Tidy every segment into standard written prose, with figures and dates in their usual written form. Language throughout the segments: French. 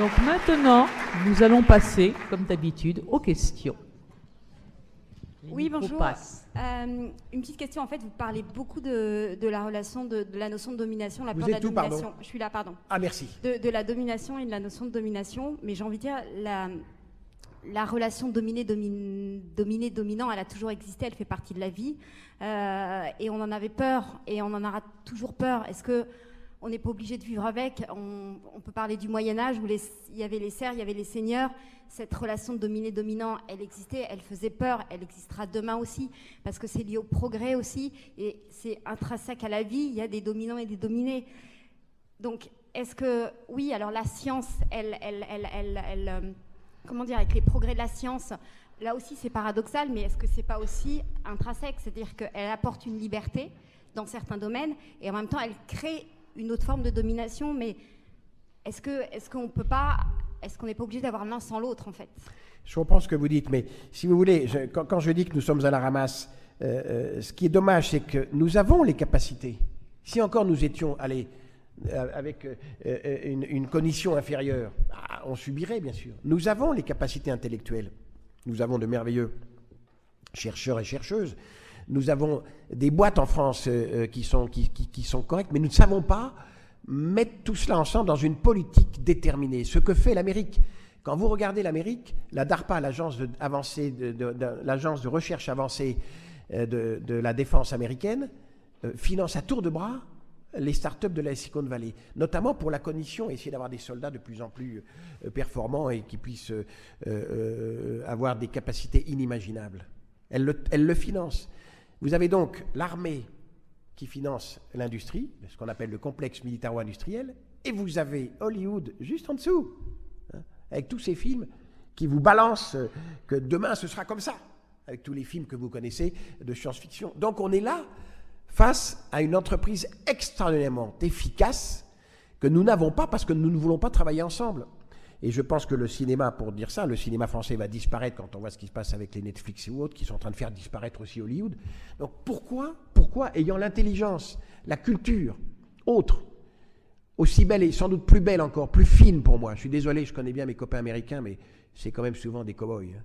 Donc maintenant, nous allons passer, comme d'habitude, aux questions. Oui, bonjour. Une petite question, en fait, vous parlez beaucoup de la relation, de la notion de domination, la peur de la domination. Je suis là, pardon. Ah, merci. De la domination et de la notion de domination, mais j'ai envie de dire, la relation dominé-dominant, elle a toujours existé, elle fait partie de la vie, et on en avait peur, et on en aura toujours peur. Est-ce que on n'est pas obligé de vivre avec? On peut parler du Moyen-Âge où il y avait les serfs, il y avait les seigneurs. Cette relation de dominé-dominant, elle existait, elle faisait peur, elle existera demain aussi, parce que c'est lié au progrès aussi, et c'est intrinsèque à la vie, il y a des dominants et des dominés. Donc, est-ce que, oui, alors la science, comment dire, avec les progrès de la science, là aussi c'est paradoxal, mais est-ce que c'est pas aussi intrinsèque? C'est-à-dire qu'elle apporte une liberté dans certains domaines, et en même temps, elle crée une autre forme de domination, mais est-ce qu'on n'est pas obligé d'avoir l'un sans l'autre, en fait? Je comprends ce que vous dites, mais si vous voulez, quand je dis que nous sommes à la ramasse, ce qui est dommage, c'est que nous avons les capacités. Si encore nous étions allés avec une cognition inférieure, bah, on subirait, bien sûr. Nous avons les capacités intellectuelles. Nous avons de merveilleux chercheurs et chercheuses. Nous avons des boîtes en France qui sont correctes, mais nous ne savons pas mettre tout cela ensemble dans une politique déterminée. Ce que fait l'Amérique. Quand vous regardez l'Amérique, la DARPA, l'agence de recherche avancée de la défense américaine, finance à tour de bras les startups de la Silicon Valley, notamment pour la cognition, essayer d'avoir des soldats de plus en plus performants et qui puissent avoir des capacités inimaginables. Elle le finance. Vous avez donc l'armée qui finance l'industrie, ce qu'on appelle le complexe militaro-industriel, et vous avez Hollywood juste en dessous, hein, avec tous ces films qui vous balancent que demain ce sera comme ça, avec tous les films que vous connaissez de science-fiction. Donc on est là face à une entreprise extraordinairement efficace que nous n'avons pas parce que nous ne voulons pas travailler ensemble. Et je pense que le cinéma, pour dire ça, le cinéma français va disparaître quand on voit ce qui se passe avec les Netflix et autres qui sont en train de faire disparaître aussi Hollywood. Donc pourquoi, ayant l'intelligence, la culture, autre, aussi belle et sans doute plus belle encore, plus fine pour moi. Je suis désolé, je connais bien mes copains américains, mais c'est quand même souvent des cow-boys hein,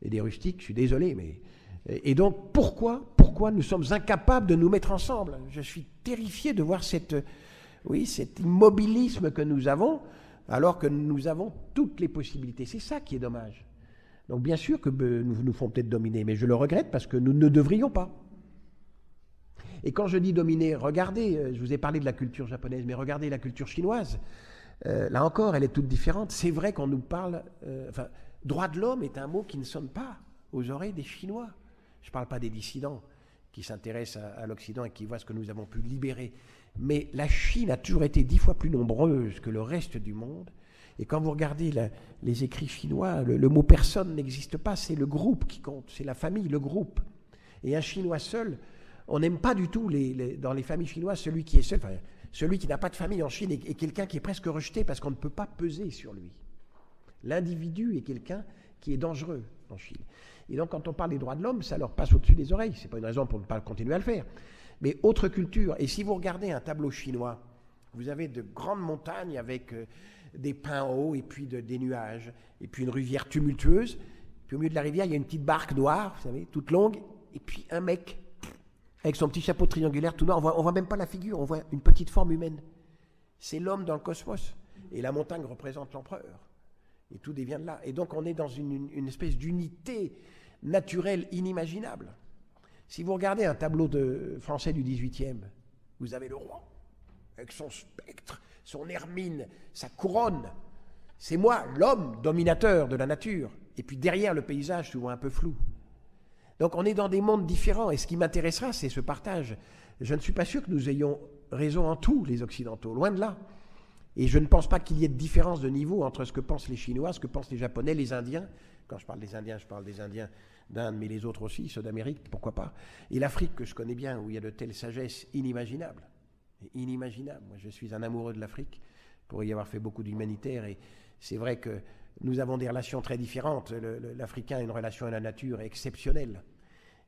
et des rustiques, je suis désolé. Et donc pourquoi nous sommes incapables de nous mettre ensemble? Je suis terrifié de voir cet immobilisme que nous avons, alors que nous avons toutes les possibilités. C'est ça qui est dommage. Donc bien sûr que nous nous font peut-être dominer, mais je le regrette parce que nous ne devrions pas. Et quand je dis dominer, regardez, je vous ai parlé de la culture japonaise, mais regardez la culture chinoise. Là encore, elle est toute différente. C'est vrai qu'on nous parle... droit de l'homme est un mot qui ne sonne pas aux oreilles des Chinois. Je ne parle pas des dissidents qui s'intéressent à l'Occident et qui voient ce que nous avons pu libérer. Mais la Chine a toujours été 10 fois plus nombreuse que le reste du monde. Et quand vous regardez les écrits chinois, le mot « personne » n'existe pas, c'est le groupe qui compte, c'est la famille, le groupe. Et un Chinois seul, on n'aime pas du tout, dans les familles chinoises, celui qui est seul, enfin, celui qui n'a pas de famille en Chine est quelqu'un qui est presque rejeté parce qu'on ne peut pas peser sur lui. L'individu est quelqu'un qui est dangereux en Chine. Et donc quand on parle des droits de l'homme, ça leur passe au-dessus des oreilles. Ce n'est pas une raison pour ne pas continuer à le faire. Mais autre culture, et si vous regardez un tableau chinois, vous avez de grandes montagnes avec des pins hauts et puis des nuages, et puis une rivière tumultueuse, puis au milieu de la rivière, il y a une petite barque noire, vous savez, toute longue, et puis un mec, avec son petit chapeau triangulaire tout noir, on voit même pas la figure, on voit une petite forme humaine. C'est l'homme dans le cosmos, et la montagne représente l'empereur, et tout devient de là. Et donc on est dans une espèce d'unité naturelle inimaginable. Si vous regardez un tableau français du XVIIIe, vous avez le roi, avec son spectre, son hermine, sa couronne. C'est moi, l'homme dominateur de la nature. Et puis derrière le paysage, souvent un peu flou. Donc on est dans des mondes différents. Et ce qui m'intéressera, c'est ce partage. Je ne suis pas sûr que nous ayons raison en tout, les Occidentaux, loin de là. Et je ne pense pas qu'il y ait de différence de niveau entre ce que pensent les Chinois, ce que pensent les Japonais, les Indiens. Quand je parle des Indiens, je parle des Indiens d'Inde, mais les autres aussi, ceux d'Amérique, pourquoi pas. Et l'Afrique que je connais bien, où il y a de telles sagesses inimaginables. Inimaginables. Moi, je suis un amoureux de l'Afrique, pour y avoir fait beaucoup d'humanitaire, et c'est vrai que nous avons des relations très différentes. L'Africain a une relation à la nature exceptionnelle.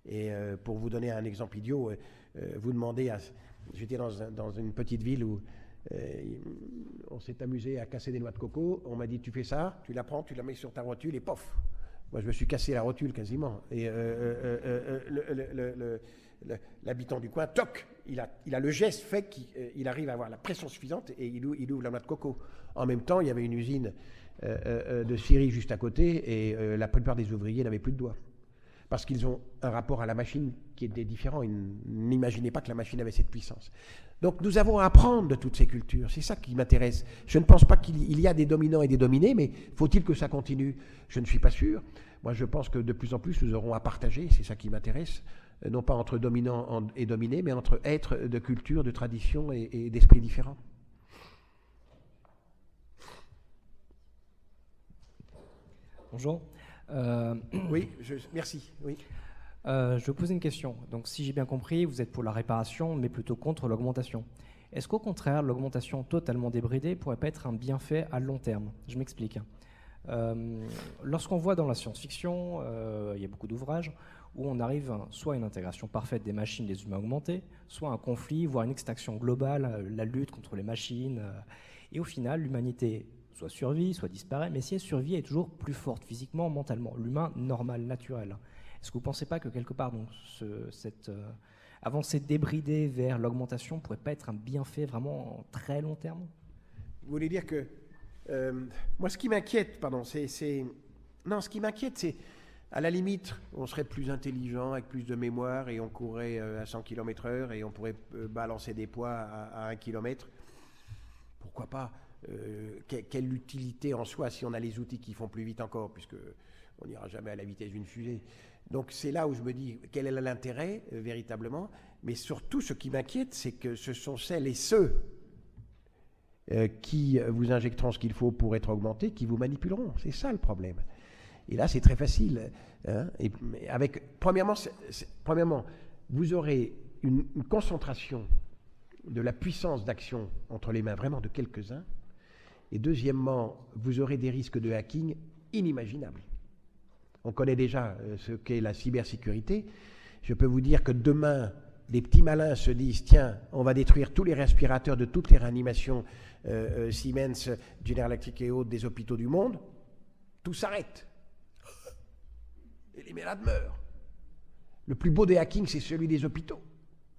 Et pour vous donner un exemple idiot, vous demandez à... J'étais dans une petite ville où On s'est amusé à casser des noix de coco. On m'a dit, tu fais ça, tu la prends, tu la mets sur ta rotule et pof. Moi, je me suis cassé la rotule quasiment. Et l'habitant du coin, toc, il a le geste fait qu'il arrive à avoir la pression suffisante et il ouvre la noix de coco. En même temps, il y avait une usine de scierie juste à côté et la plupart des ouvriers n'avaient plus de doigts. Parce qu'ils ont un rapport à la machine qui était différent. Ils n'imaginaient pas que la machine avait cette puissance. Donc nous avons à apprendre de toutes ces cultures. C'est ça qui m'intéresse. Je ne pense pas qu'il y a des dominants et des dominés, mais faut-il que ça continue? Je ne suis pas sûr. Moi, je pense que de plus en plus, nous aurons à partager. C'est ça qui m'intéresse. Non pas entre dominants et dominés, mais entre êtres de culture, de tradition et d'esprit différents. Bonjour. Oui, merci. Oui. Je vais vous poser une question. Donc, si j'ai bien compris, vous êtes pour la réparation, mais plutôt contre l'augmentation. Est-ce qu'au contraire, l'augmentation totalement débridée pourrait pas être un bienfait à long terme? Je m'explique. Lorsqu'on voit dans la science-fiction, il y a beaucoup d'ouvrages où on arrive soit à une intégration parfaite des machines des humains augmentés, soit à un conflit, voire une extinction globale, la lutte contre les machines. Et au final, l'humanité soit survit, soit disparaît, mais si elle survit, elle est toujours plus forte physiquement, mentalement, l'humain normal, naturel. Est-ce que vous ne pensez pas que quelque part, donc, cette avancée débridée vers l'augmentation ne pourrait pas être un bienfait vraiment en très long terme? Vous voulez dire que... moi, ce qui m'inquiète, pardon, c'est... Non, ce qui m'inquiète, c'est... À la limite, on serait plus intelligent, avec plus de mémoire, et on courrait à 100 km/h, et on pourrait balancer des poids à 1 km. Pourquoi pas? Quelle utilité en soi si on a les outils qui font plus vite encore, puisque on n'ira jamais à la vitesse d'une fusée. Donc c'est là où je me dis quel est l'intérêt véritablement, mais surtout ce qui m'inquiète, c'est que ce sont celles et ceux qui vous injecteront ce qu'il faut pour être augmentés, qui vous manipuleront. C'est ça le problème. Et là c'est très facile. Hein, et avec, premièrement, vous aurez une concentration de la puissance d'action entre les mains vraiment de quelques-uns. Et deuxièmement, vous aurez des risques de hacking inimaginables. On connaît déjà ce qu'est la cybersécurité. Je peux vous dire que demain, les petits malins se disent « Tiens, on va détruire tous les respirateurs de toutes les réanimations Siemens, General Electric et autres des hôpitaux du monde. » Tout s'arrête. Et les malades meurent. Le plus beau des hackings, c'est celui des hôpitaux.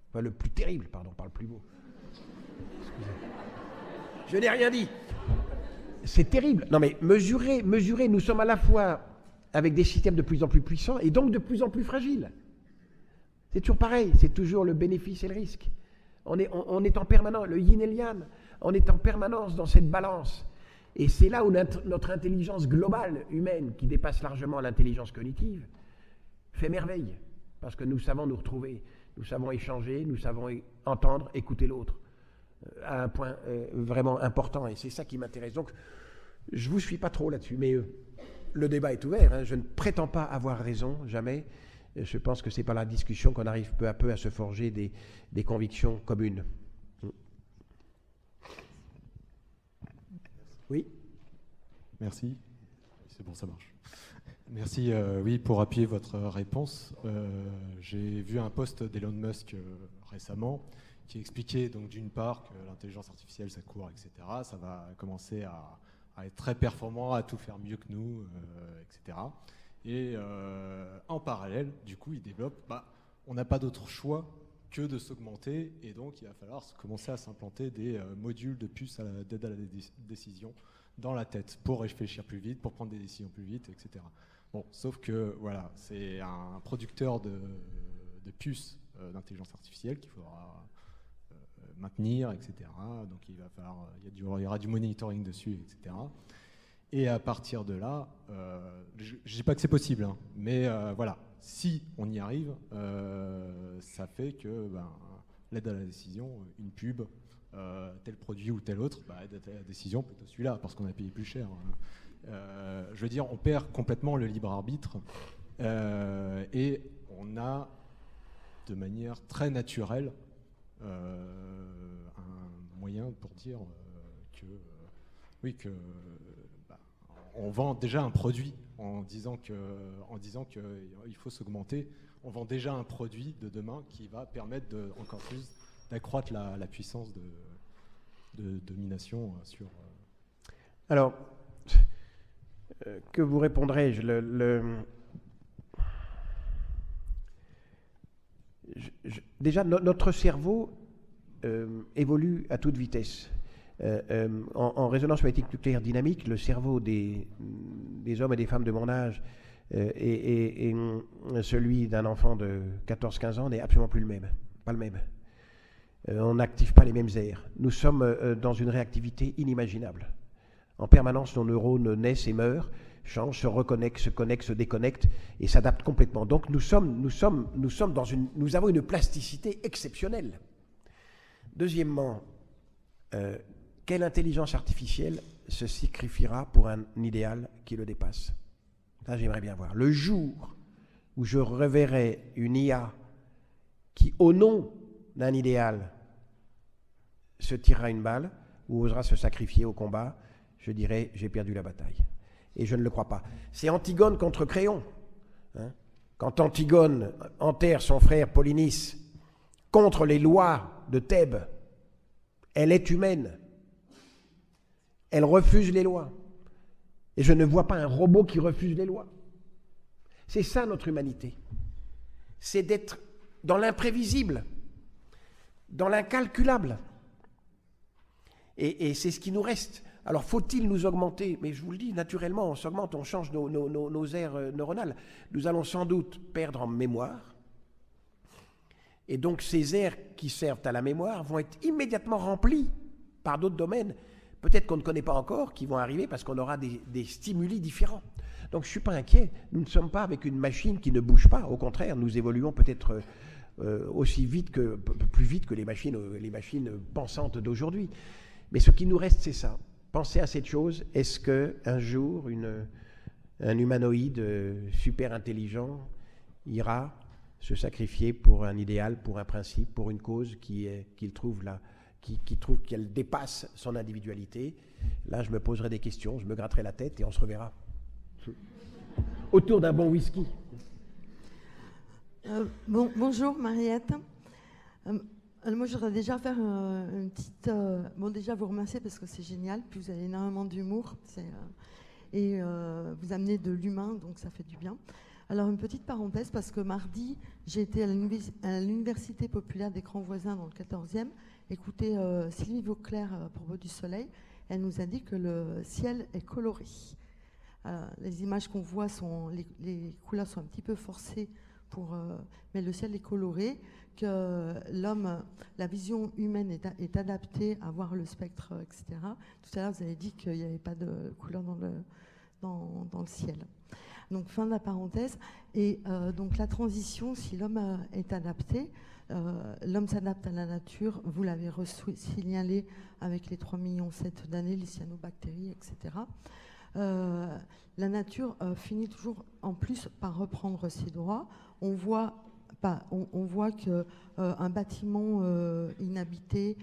Enfin, le plus terrible, pardon, pas le plus beau. Excusez-moi. Je n'ai rien dit. C'est terrible. Non mais mesurez, nous sommes à la fois avec des systèmes de plus en plus puissants et donc de plus en plus fragiles. C'est toujours pareil, c'est toujours le bénéfice et le risque. On est en permanence, le yin et le yang, on est en permanence dans cette balance. Et c'est là où notre intelligence globale humaine, qui dépasse largement l'intelligence cognitive, fait merveille. Parce que nous savons nous retrouver, nous savons échanger, nous savons entendre, écouter l'autre. À un point vraiment important, et c'est ça qui m'intéresse. Donc, je ne vous suis pas trop là-dessus, mais le débat est ouvert. Hein. Je ne prétends pas avoir raison, jamais. Je pense que c'est par la discussion qu'on arrive peu à peu à se forger des convictions communes. Oui. Merci. C'est bon, ça marche. Merci, oui, pour appuyer votre réponse. J'ai vu un post d'Elon Musk récemment, qui expliquait donc d'une part que l'intelligence artificielle ça court, etc. Ça va commencer à être très performant, à tout faire mieux que nous, etc. Et en parallèle, du coup, il développe, on n'a pas d'autre choix que de s'augmenter et donc il va falloir commencer à s'implanter des modules de puces d'aide à la décision dans la tête pour réfléchir plus vite, pour prendre des décisions plus vite, etc. Bon, sauf que voilà, c'est un producteur de puces d'intelligence artificielle qu'il faudra maintenir, etc. Donc il y aura du monitoring dessus, etc. Et à partir de là, je ne dis pas que c'est possible, hein, mais voilà, si on y arrive, ça fait que l'aide à la décision, une pub, tel produit ou tel autre, aide à la décision plutôt celui-là, parce qu'on a payé plus cher. Je veux dire, on perd complètement le libre arbitre et on a de manière très naturelle un moyen pour dire on vend déjà un produit en disant que il faut s'augmenter. On vend déjà un produit de demain qui va permettre encore plus d'accroître la puissance de de domination sur... Alors, que vous répondrai-je? Déjà, notre cerveau évolue à toute vitesse. En résonance magnétique nucléaire dynamique, le cerveau des hommes et des femmes de mon âge et celui d'un enfant de 14-15 ans n'est absolument plus le même. Pas le même. On n'active pas les mêmes aires. Nous sommes dans une réactivité inimaginable. En permanence, nos neurones naissent et meurent, changent, se reconnectent, se connectent, se déconnectent et s'adaptent complètement. Donc nous avons une plasticité exceptionnelle. Deuxièmement, quelle intelligence artificielle se sacrifiera pour un idéal qui le dépasse? Ça, j'aimerais bien voir. Le jour où je reverrai une IA qui, au nom d'un idéal, se tirera une balle ou osera se sacrifier au combat, je dirais, j'ai perdu la bataille. Et je ne le crois pas. C'est Antigone contre Créon. Hein? Quand Antigone enterre son frère Polynice contre les lois de Thèbes, elle est humaine. Elle refuse les lois. Et je ne vois pas un robot qui refuse les lois. C'est ça notre humanité. C'est d'être dans l'imprévisible, dans l'incalculable. Et c'est ce qui nous reste. Alors faut-il nous augmenter? Mais je vous le dis, naturellement, on s'augmente, on change nos aires neuronales. Nous allons sans doute perdre en mémoire. Et donc ces aires qui servent à la mémoire vont être immédiatement remplies par d'autres domaines, peut-être qu'on ne connaît pas encore, qui vont arriver parce qu'on aura des stimuli différents. Donc je ne suis pas inquiet, nous ne sommes pas avec une machine qui ne bouge pas, au contraire, nous évoluons peut-être aussi vite que, plus vite que les machines pensantes d'aujourd'hui. Mais ce qui nous reste, c'est ça. Pensez à cette chose, est-ce qu'un jour, un humanoïde super intelligent ira se sacrifier pour un idéal, pour un principe, pour une cause qui trouve qu'elle dépasse son individualité? Là, je me poserai des questions, je me gratterai la tête et on se reverra. Autour d'un bon whisky. Bonjour Mariette. Moi, j'aurais déjà faire une petite... bon, déjà, vous remercier parce que c'est génial, puis vous avez énormément d'humour et vous amenez de l'humain, donc ça fait du bien. Alors, une petite parenthèse, parce que mardi, j'ai été à l'Université populaire des Grands Voisins dans le 14e, écouter Sylvie Vauclair à propos du soleil. Elle nous a dit que le ciel est coloré. Les images qu'on voit, les couleurs sont un petit peu forcées, mais le ciel est coloré, que l'homme, la vision humaine est adaptée à voir le spectre, etc. Tout à l'heure, vous avez dit qu'il n'y avait pas de couleur dans le ciel. Donc, fin de la parenthèse. Et donc, la transition, si l'homme est adapté, l'homme s'adapte à la nature, vous l'avez signalé avec les 3,7 millions d'années, les cyanobactéries, etc. La nature finit toujours, en plus, par reprendre ses droits. On voit qu'un bâtiment inhabité,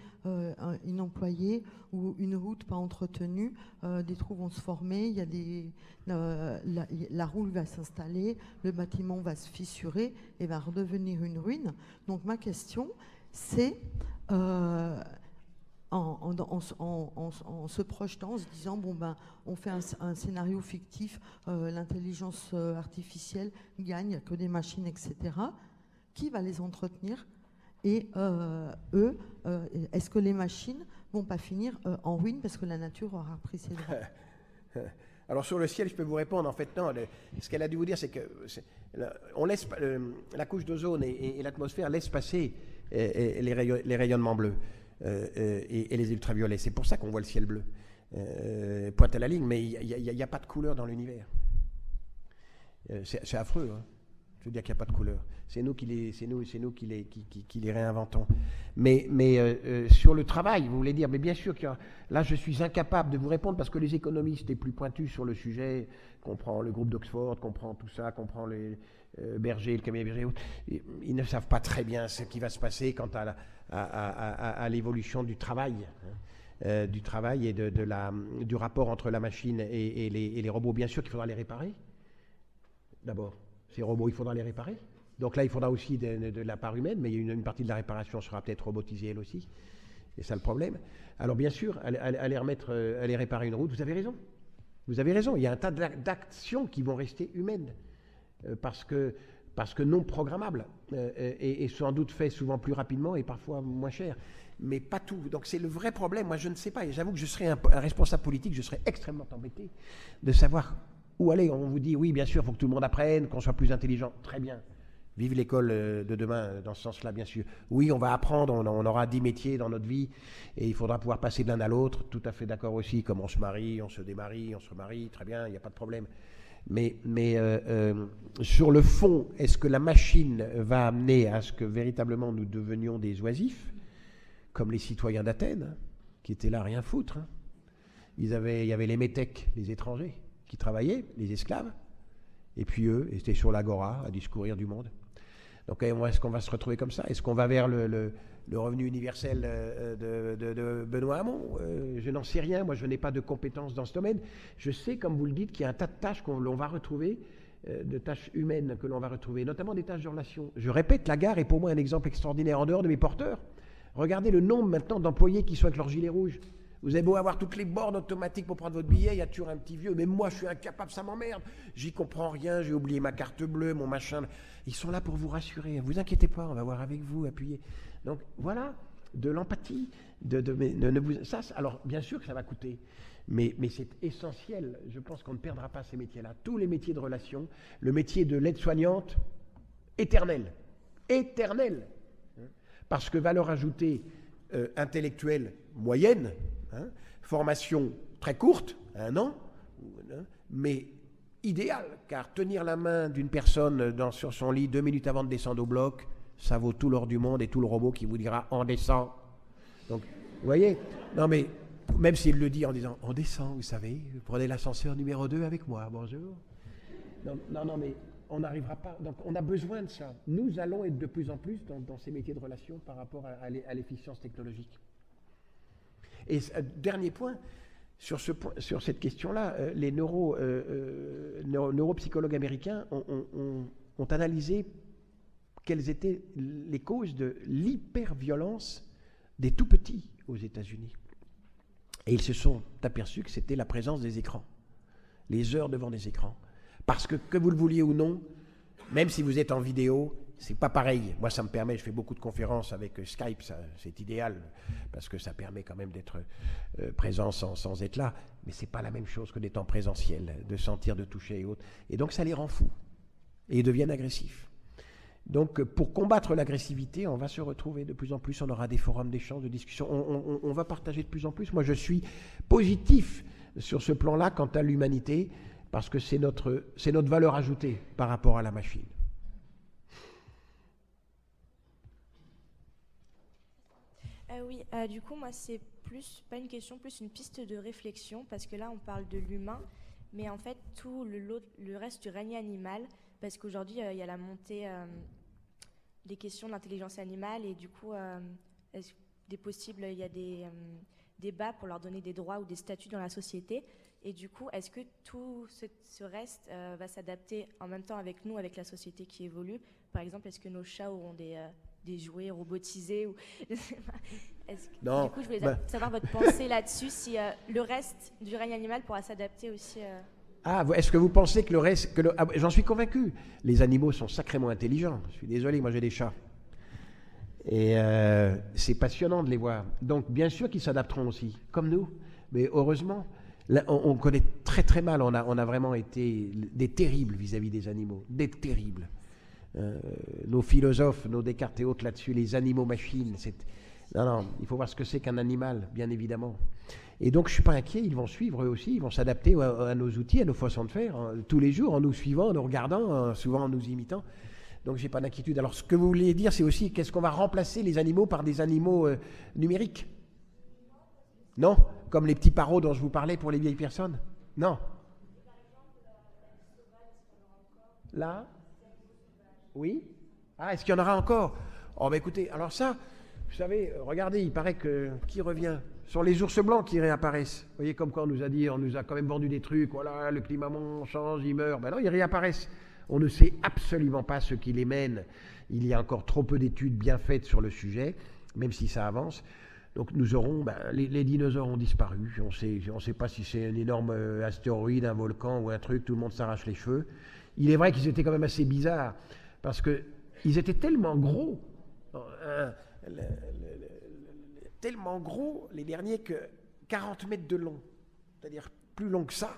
inemployé ou une route pas entretenue, des trous vont se former, il y a la roule va s'installer, le bâtiment va se fissurer et va redevenir une ruine. Donc ma question, c'est, en se projetant, en se disant, bon ben, on fait un scénario fictif, l'intelligence artificielle gagne, que des machines, etc. Qui va les entretenir? Et est-ce que les machines vont pas finir en ruine parce que la nature aura repris ses droits? Alors sur le ciel, je peux vous répondre, en fait, non. Ce qu'elle a dû vous dire, c'est que on laisse, la couche d'ozone et l'atmosphère laissent passer les rayonnements bleus et les ultraviolets. C'est pour ça qu'on voit le ciel bleu. Pointe à la ligne, mais il n'y a pas de couleur dans l'univers. C'est affreux, hein. Je veux dire qu'il n'y a pas de couleur. C'est nous qui les réinventons. Mais sur le travail, vous voulez dire, mais bien sûr, là je suis incapable de vous répondre parce que les économistes les plus pointus sur le sujet, qu'on prend le groupe d'Oxford, qu'on prend tout ça, qu'on prend les Berger, le cabinet Berger, ils ne savent pas très bien ce qui va se passer quant à l'évolution du travail. Hein. Du travail et du rapport entre la machine et les robots. Bien sûr qu'il faudra les réparer. D'abord, ces robots, il faudra les réparer. Donc là, il faudra aussi de la part humaine, mais une partie de la réparation sera peut-être robotisée, elle aussi. C'est ça le problème. Alors bien sûr, aller réparer une route, vous avez raison. Vous avez raison, il y a un tas d'actions qui vont rester humaines, parce que non programmables, et sans doute fait souvent plus rapidement et parfois moins cher, mais pas tout. Donc c'est le vrai problème, moi je ne sais pas, et j'avoue que je serais un responsable politique, je serais extrêmement embêté de savoir où aller. On vous dit, oui bien sûr, il faut que tout le monde apprenne, qu'on soit plus intelligent, très bien. Vive l'école de demain, dans ce sens-là, bien sûr. Oui, on va apprendre, on aura 10 métiers dans notre vie, et il faudra pouvoir passer de l'un à l'autre, tout à fait d'accord aussi, comme on se marie, on se démarie, on se remarie, très bien, il n'y a pas de problème. Mais sur le fond, est-ce que la machine va amener à ce que véritablement nous devenions des oisifs, comme les citoyens d'Athènes, qui étaient là à rien foutre, hein. Il y avait les métèques, les étrangers, qui travaillaient, les esclaves, et puis eux, étaient sur l'agora, à discourir du monde. Donc est-ce qu'on va se retrouver comme ça? Est-ce qu'on va vers le revenu universel de Benoît Hamon? Je n'en sais rien, moi je n'ai pas de compétences dans ce domaine. Je sais, comme vous le dites, qu'il y a un tas de tâches que l'on va retrouver, de tâches humaines que l'on va retrouver, notamment des tâches de relations. Je répète, la gare est pour moi un exemple extraordinaire en dehors de mes porteurs. Regardez le nombre maintenant d'employés qui sont avec leur gilet rouge. Vous avez beau avoir toutes les bornes automatiques pour prendre votre billet, il y a toujours un petit vieux. Mais moi, je suis incapable, ça m'emmerde. J'y comprends rien, j'ai oublié ma carte bleue, mon machin. Ils sont là pour vous rassurer. Ne vous inquiétez pas, on va voir avec vous, appuyez. Donc voilà, de l'empathie. Alors bien sûr que ça va coûter, mais c'est essentiel. Je pense qu'on ne perdra pas ces métiers-là. Tous les métiers de relation, le métier de l'aide-soignante, éternel. Éternel. Parce que valeur ajoutée intellectuelle moyenne, hein, formation très courte, 1 an, mais idéale, car tenir la main d'une personne sur son lit 2 minutes avant de descendre au bloc, ça vaut tout l'or du monde et tout le robot qui vous dira « on descend ». Donc, vous voyez, non mais, même s'il le dit en disant « on descend, vous savez, prenez l'ascenseur numéro 2 avec moi, bonjour ». Non, mais on n'arrivera pas, donc on a besoin de ça. Nous allons être de plus en plus dans ces métiers de relation par rapport à l'efficience technologique. Et dernier point, sur cette question-là, les neuropsychologues américains ont analysé quelles étaient les causes de l'hyperviolence des tout-petits aux États-Unis. Et ils se sont aperçus que c'était la présence des écrans, les heures devant des écrans. Parce que vous le vouliez ou non, même si vous êtes en vidéo, c'est pas pareil. Moi, ça me permet, je fais beaucoup de conférences avec Skype, c'est idéal, parce que ça permet quand même d'être présent sans être là. Mais c'est pas la même chose que d'être en présentiel, de sentir, de toucher et autres. Et donc, ça les rend fous. Et ils deviennent agressifs. Donc, pour combattre l'agressivité, on va se retrouver de plus en plus. On aura des forums d'échange, de discussion. On va partager de plus en plus. Moi, je suis positif sur ce plan-là quant à l'humanité, parce que c'est notre valeur ajoutée par rapport à la machine. Oui, du coup, moi, c'est plus, pas une question, plus une piste de réflexion, parce que là, on parle de l'humain, mais en fait, tout le reste du règne animal, parce qu'aujourd'hui, il y a la montée des questions de l'intelligence animale, et du coup, il y a des débats pour leur donner des droits ou des statuts dans la société, et du coup, est-ce que tout ce reste va s'adapter en même temps avec nous, avec la société qui évolue? Par exemple, est-ce que nos chats auront des jouets robotisés ou... Non, du coup, je voulais savoir votre pensée là-dessus, si le reste du règne animal pourra s'adapter aussi. Ah, est-ce que vous pensez que le reste... Ah, j'en suis convaincu. Les animaux sont sacrément intelligents. Je suis désolé, moi j'ai des chats. Et c'est passionnant de les voir. Donc bien sûr qu'ils s'adapteront aussi, comme nous. Mais heureusement, là, on connaît très très mal. On a vraiment été des terribles vis-à-vis des animaux. Des terribles. Nos philosophes, nos Descartes et autres là-dessus, les animaux-machines, c'est... Non, il faut voir ce que c'est qu'un animal, bien évidemment. Et donc, je ne suis pas inquiet, ils vont suivre eux aussi, ils vont s'adapter à nos outils, à nos façons de faire, tous les jours, en nous suivant, en nous regardant, souvent en nous imitant. Donc, je n'ai pas d'inquiétude. Alors, ce que vous voulez dire, c'est aussi, qu'est-ce qu'on va remplacer les animaux par des animaux numériques? Non? Comme les petits paros dont je vous parlais pour les vieilles personnes? Non. Là? Oui? Ah, est-ce qu'il y en aura encore? Oh, bah écoutez, alors ça... Vous savez, regardez, il paraît que... Qui revient? Ce sont les ours blancs qui réapparaissent. Vous voyez, comme quand on nous a dit, on nous a quand même vendu des trucs, voilà, le climat change, ils meurent. Ben non, ils réapparaissent. On ne sait absolument pas ce qui les mène. Il y a encore trop peu d'études bien faites sur le sujet, même si ça avance. Donc nous aurons, les dinosaures ont disparu, on sait pas si c'est un énorme astéroïde, un volcan ou un truc, tout le monde s'arrache les cheveux. Il est vrai qu'ils étaient quand même assez bizarres, parce qu'ils étaient tellement gros, les derniers, que 40 mètres de long, c'est-à-dire plus long que ça,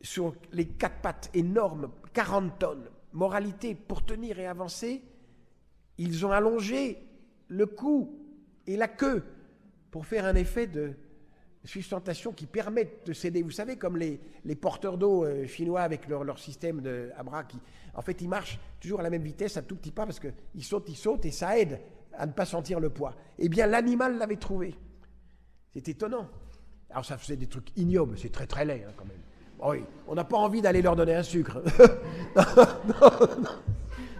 sur les quatre pattes énormes, 40 tonnes, moralité, pour tenir et avancer, ils ont allongé le cou et la queue pour faire un effet de sustentation qui permet de s'aider. Vous savez, comme les porteurs d'eau chinois avec leur système à bras qui, en fait, ils marchent toujours à la même vitesse, à tout petit pas, parce qu'ils sautent, et ça aide à ne pas sentir le poids. Eh bien, l'animal l'avait trouvé. C'est étonnant. Alors, ça faisait des trucs ignobles, c'est très très laid, hein, quand même. Oui, on n'a pas envie d'aller leur donner un sucre. Non.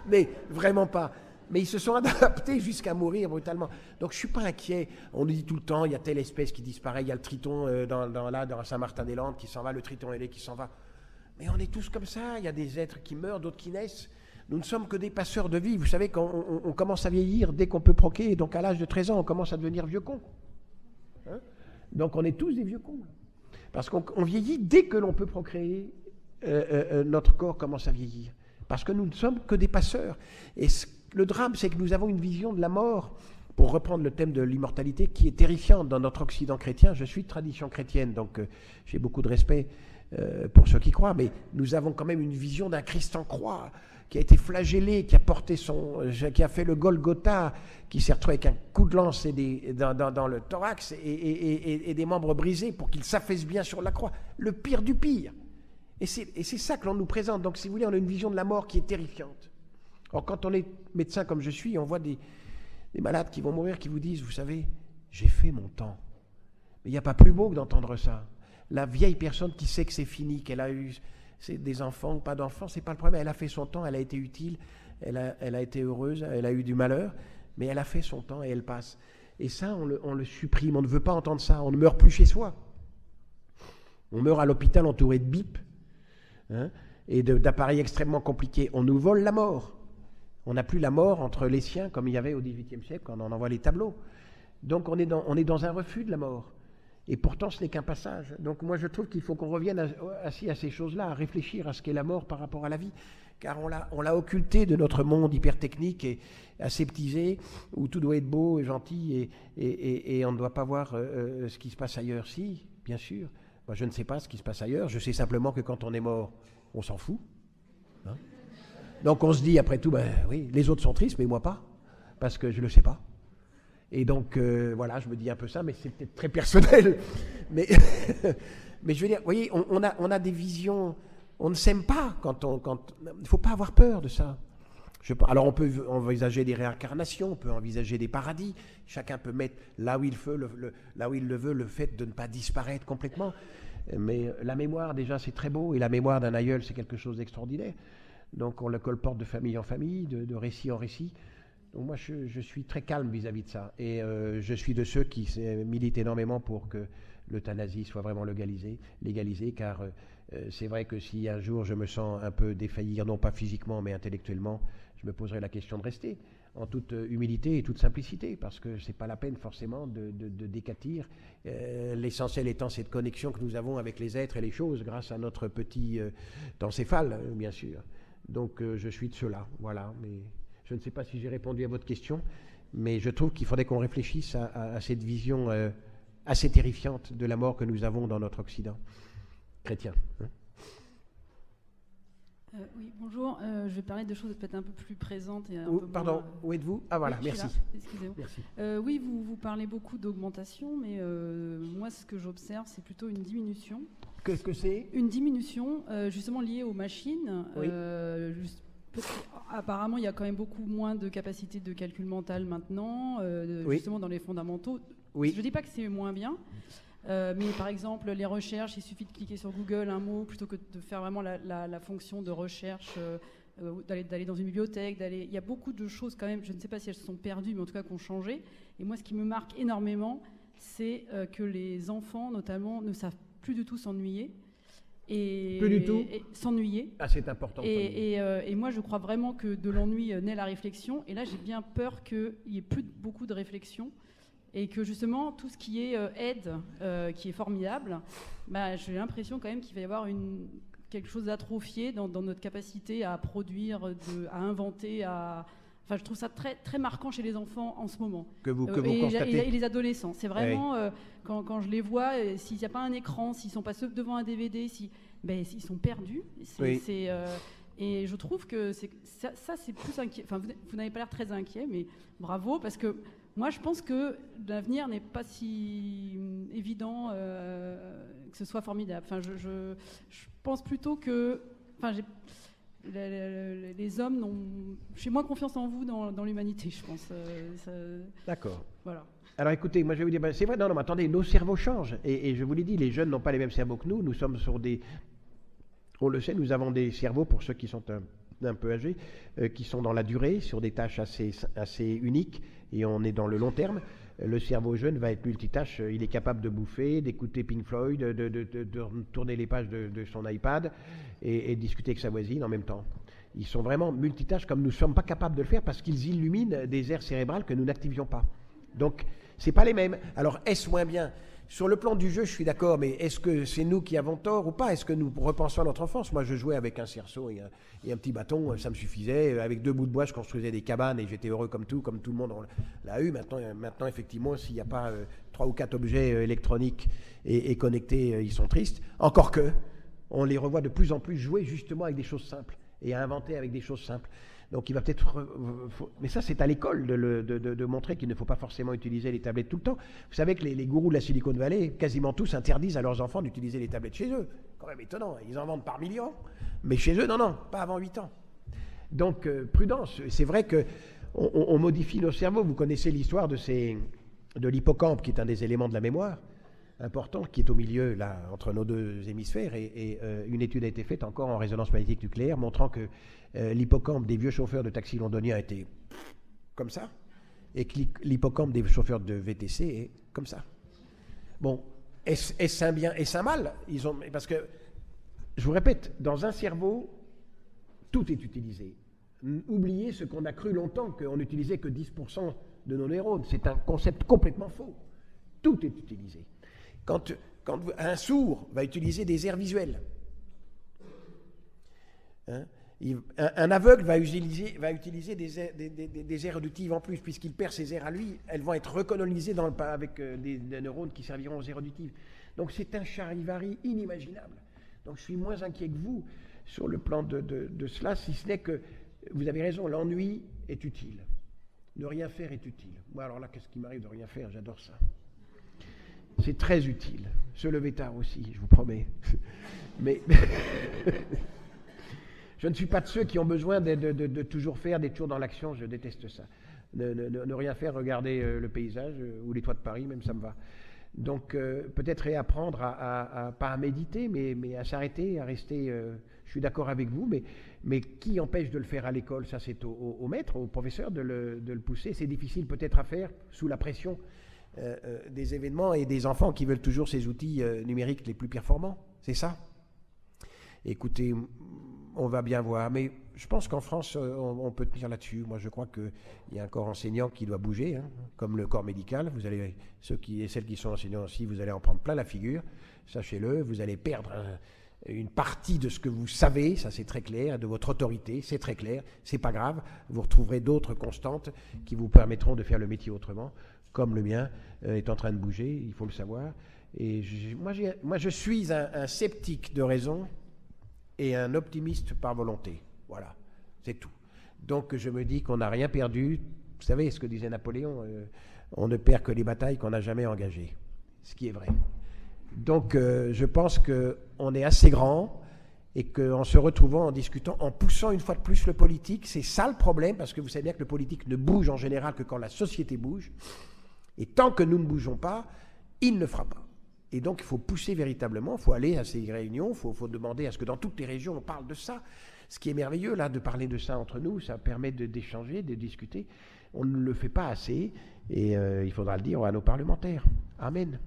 Mais vraiment pas. Mais ils se sont adaptés jusqu'à mourir brutalement. Donc je ne suis pas inquiet. On nous dit tout le temps, il y a telle espèce qui disparaît, il y a le triton dans Saint-Martin-des-Landes qui s'en va, le triton ailé qui s'en va. Mais on est tous comme ça. Il y a des êtres qui meurent, d'autres qui naissent. Nous ne sommes que des passeurs de vie. Vous savez, quand on commence à vieillir dès qu'on peut croquer. Donc à l'âge de 13 ans, on commence à devenir vieux con. Hein? Donc on est tous des vieux cons. Parce qu'on vieillit dès que l'on peut procréer, notre corps commence à vieillir. Parce que nous ne sommes que des passeurs. Et le drame, c'est que nous avons une vision de la mort, pour reprendre le thème de l'immortalité, qui est terrifiante dans notre Occident chrétien. Je suis de tradition chrétienne, donc j'ai beaucoup de respect pour ceux qui croient, mais nous avons quand même une vision d'un Christ en croix, qui a été flagellé, qui a fait le Golgotha, qui s'est retrouvé avec un coup de lance dans le thorax et des membres brisés pour qu'il s'affaisse bien sur la croix. Le pire du pire. Et c'est ça que l'on nous présente. Donc, si vous voulez, on a une vision de la mort qui est terrifiante. Or, quand on est médecin comme je suis, on voit des malades qui vont mourir, qui vous disent, vous savez, j'ai fait mon temps. Mais il n'y a pas plus beau que d'entendre ça. La vieille personne qui sait que c'est fini, qu'elle a eu... C'est des enfants ou pas d'enfants, c'est pas le problème. Elle a fait son temps, elle a été utile, elle a été heureuse, elle a eu du malheur, mais elle a fait son temps et elle passe. Et ça, on le supprime, on ne veut pas entendre ça, on ne meurt plus chez soi. On meurt à l'hôpital entouré de bips, hein, et d'appareils extrêmement compliqués. On nous vole la mort. On n'a plus la mort entre les siens, comme il y avait au XVIIIe siècle, quand on envoie les tableaux. Donc on est dans un refus de la mort. Et pourtant, ce n'est qu'un passage. Donc moi, je trouve qu'il faut qu'on revienne à ces choses-là, à réfléchir à ce qu'est la mort par rapport à la vie. Car on l'a occulté de notre monde hypertechnique et aseptisé, où tout doit être beau et gentil, et on ne doit pas voir ce qui se passe ailleurs. Si, bien sûr. Moi, je ne sais pas ce qui se passe ailleurs. Je sais simplement que quand on est mort, on s'en fout. Hein? Donc on se dit, après tout, oui, les autres sont tristes, mais moi pas, parce que je ne le sais pas. Et donc, voilà, je me dis un peu ça, mais c'est peut-être très personnel. Mais je veux dire, vous voyez, on a des visions, on ne s'aime pas quand il ne faut pas avoir peur de ça. Alors, on peut envisager des réincarnations, on peut envisager des paradis. Chacun peut mettre là où il veut, le fait de ne pas disparaître complètement. Mais la mémoire, déjà, c'est très beau. Et la mémoire d'un aïeul, c'est quelque chose d'extraordinaire. Donc, on le colporte de famille en famille, de récit en récit. Moi, je suis très calme vis-à-vis de ça. Et je suis de ceux qui militent énormément pour que l'euthanasie soit vraiment légalisée car c'est vrai que si un jour je me sens un peu défaillir, non pas physiquement, mais intellectuellement, je me poserai la question de rester en toute humilité et toute simplicité, parce que ce n'est pas la peine forcément de décatir. L'essentiel étant cette connexion que nous avons avec les êtres et les choses grâce à notre petit encéphale, bien sûr. Donc, je suis de ceux-là, voilà, mais... Je ne sais pas si j'ai répondu à votre question, mais je trouve qu'il faudrait qu'on réfléchisse à cette vision assez terrifiante de la mort que nous avons dans notre Occident chrétien. Hein? Oui, bonjour. Je vais parler de choses peut-être un peu plus présentes. Et où êtes-vous? Ah voilà, oui, merci. Excusez-moi. Merci. Oui, vous parlez beaucoup d'augmentation, mais moi, ce que j'observe, c'est plutôt une diminution. Qu'est-ce que c'est? Une diminution, justement liée aux machines. Oui. Apparemment, il y a quand même beaucoup moins de capacité de calcul mental maintenant, oui. Justement dans les fondamentaux. Oui. Je ne dis pas que c'est moins bien, mais par exemple, les recherches, il suffit de cliquer sur Google un mot plutôt que de faire vraiment la fonction de recherche, d'aller dans une bibliothèque, il y a beaucoup de choses quand même, je ne sais pas si elles se sont perdues, mais en tout cas qui ont changé. Et moi, ce qui me marque énormément, c'est que les enfants, notamment, ne savent plus du tout s'ennuyer. et s'ennuyer. Ah, c'est important. Et moi, je crois vraiment que de l'ennui naît la réflexion. Et là, j'ai bien peur qu'il n'y ait plus beaucoup de réflexion. Et que justement, tout ce qui est aide, qui est formidable, bah, j'ai l'impression quand même qu'il va y avoir quelque chose d'atrophié dans notre capacité à produire, à inventer, Enfin, je trouve ça très, très marquant chez les enfants en ce moment. Que vous constatez. Et les adolescents. C'est vraiment, oui. Quand je les vois, s'il n'y a pas un écran, s'ils ne sont pas devant un DVD, ils sont perdus. Oui. Et je trouve que ça, c'est plus inquiet. Enfin, vous n'avez pas l'air très inquiet, mais bravo, parce que moi, je pense que l'avenir n'est pas si évident que ce soit formidable. Enfin, je pense plutôt que... Enfin, les hommes j'ai moins confiance en vous dans l'humanité, je pense. D'accord. Voilà. Alors écoutez, moi je vais vous dire, ben, c'est vrai, non, mais attendez, nos cerveaux changent. Et je vous l'ai dit, les jeunes n'ont pas les mêmes cerveaux que nous. Nous sommes sur des... On le sait, nous avons des cerveaux, pour ceux qui sont un peu âgés, qui sont dans la durée, sur des tâches assez uniques, et on est dans le long terme. Le cerveau jeune va être multitâche, il est capable de bouffer, d'écouter Pink Floyd, de tourner les pages de son iPad et discuter avec sa voisine en même temps. Ils sont vraiment multitâches comme nous ne sommes pas capables de le faire parce qu'ils illuminent des aires cérébrales que nous n'activions pas. Donc, ce n'est pas les mêmes. Alors, est-ce moins bien ? Sur le plan du jeu, je suis d'accord, mais est-ce que c'est nous qui avons tort ou pas? Est-ce que nous repensons à notre enfance? Moi, je jouais avec un cerceau et un petit bâton, ça me suffisait. Avec 2 bouts de bois, je construisais des cabanes et j'étais heureux comme tout le monde l'a eu. Maintenant effectivement, s'il n'y a pas 3 ou 4 objets électroniques et connectés, ils sont tristes. Encore que, on les revoit de plus en plus jouer justement avec des choses simples et à inventer avec des choses simples. Donc il va peut-être... Mais ça, c'est à l'école de montrer qu'il ne faut pas forcément utiliser les tablettes tout le temps. Vous savez que les gourous de la Silicon Valley, quasiment tous, interdisent à leurs enfants d'utiliser les tablettes chez eux. Quand même étonnant, ils en vendent par millions. Mais chez eux, non, pas avant 8 ans. Donc prudence, c'est vrai qu'on modifie nos cerveaux. Vous connaissez l'histoire de l'hippocampe, qui est un des éléments de la mémoire important, qui est au milieu, là, entre nos 2 hémisphères, et une étude a été faite encore en résonance magnétique nucléaire, montrant que l'hippocampe des vieux chauffeurs de taxi londoniens était comme ça, et que l'hippocampe des chauffeurs de VTC est comme ça. Bon, est-ce un bien, est-ce un mal? Parce que, je vous répète, dans un cerveau, tout est utilisé. Oubliez ce qu'on a cru longtemps, qu'on n'utilisait que 10% de nos neurones. C'est un concept complètement faux. Tout est utilisé. Quand un sourd va utiliser des aires visuelles, hein? Un aveugle va utiliser des aires auditives en plus, puisqu'il perd ses aires à lui, elles vont être recolonisées avec des neurones qui serviront aux aires auditives. Donc c'est un charivari inimaginable. Donc je suis moins inquiet que vous sur le plan de cela, si ce n'est que, vous avez raison, l'ennui est utile. Ne rien faire est utile. Moi alors là, qu'est-ce qui m'arrive de rien faire? J'adore ça. C'est très utile. Se lever tard aussi, je vous promets. Mais je ne suis pas de ceux qui ont besoin de toujours faire, d'être toujours dans l'action. Je déteste ça. Ne rien faire, regarder le paysage ou les toits de Paris, même ça me va. Donc peut-être réapprendre pas à méditer, mais à s'arrêter, à rester. Je suis d'accord avec vous, mais qui empêche de le faire à l'école? Ça, c'est au maître, au professeur de le pousser. C'est difficile peut-être à faire sous la pression des événements et des enfants qui veulent toujours ces outils numériques les plus performants, c'est ça? Écoutez, on va bien voir, mais je pense qu'en France, on peut tenir là-dessus. Moi, je crois qu'il y a un corps enseignant qui doit bouger, hein, comme le corps médical. Vous allez, ceux qui et celles qui sont enseignants aussi, vous allez en prendre plein la figure, sachez-le, vous allez perdre une partie de ce que vous savez, ça c'est très clair, de votre autorité, c'est très clair, c'est pas grave, vous retrouverez d'autres constantes qui vous permettront de faire le métier autrement, comme le mien est en train de bouger, il faut le savoir. Et moi, je suis un sceptique de raison et un optimiste par volonté, voilà, c'est tout. Donc je me dis qu'on n'a rien perdu, vous savez ce que disait Napoléon, on ne perd que les batailles qu'on n'a jamais engagées, ce qui est vrai. Donc je pense qu'on est assez grand et qu'en se retrouvant, en discutant, en poussant une fois de plus le politique, c'est ça le problème, parce que vous savez bien que le politique ne bouge en général que quand la société bouge, et tant que nous ne bougeons pas, il ne fera pas. Et donc il faut pousser véritablement, il faut aller à ces réunions, il faut demander à ce que dans toutes les régions on parle de ça. Ce qui est merveilleux là, de parler de ça entre nous, ça permet d'échanger, de discuter. On ne le fait pas assez, et il faudra le dire à nos parlementaires. Amen.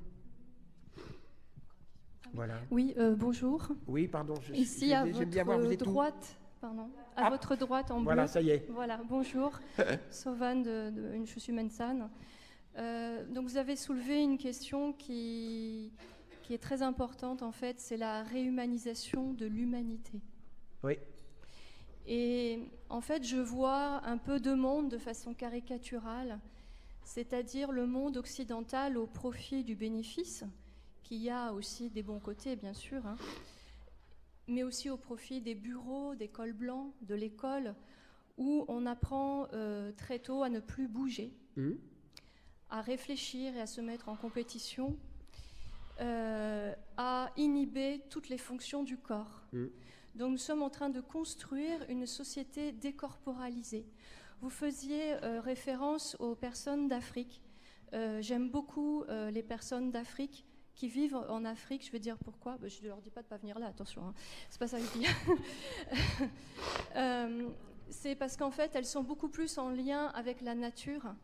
Voilà. Oui, bonjour. Oui, pardon. Ici, à votre droite. Pardon. À votre droite, en bleu. Voilà, ça y est. Voilà, bonjour. Sovan, je suis Mensan. Donc, vous avez soulevé une question qui est très importante, en fait. C'est la réhumanisation de l'humanité. Oui. Et, en fait, je vois un peu deux mondes de façon caricaturale, c'est-à-dire le monde occidental au profit du bénéfice, qui a aussi des bons côtés, bien sûr, hein, mais aussi au profit des bureaux, des cols blancs, de l'école, où on apprend très tôt à ne plus bouger, à réfléchir et à se mettre en compétition, à inhiber toutes les fonctions du corps. Donc nous sommes en train de construire une société décorporalisée. Vous faisiez référence aux personnes d'Afrique. J'aime beaucoup les personnes d'Afrique qui vivent en Afrique. Je veux dire pourquoi. Bah, je ne leur dis pas de ne pas venir là, attention, hein. C'est pas ça que je dis. C'est parce qu'en fait, elles sont beaucoup plus en lien avec la nature.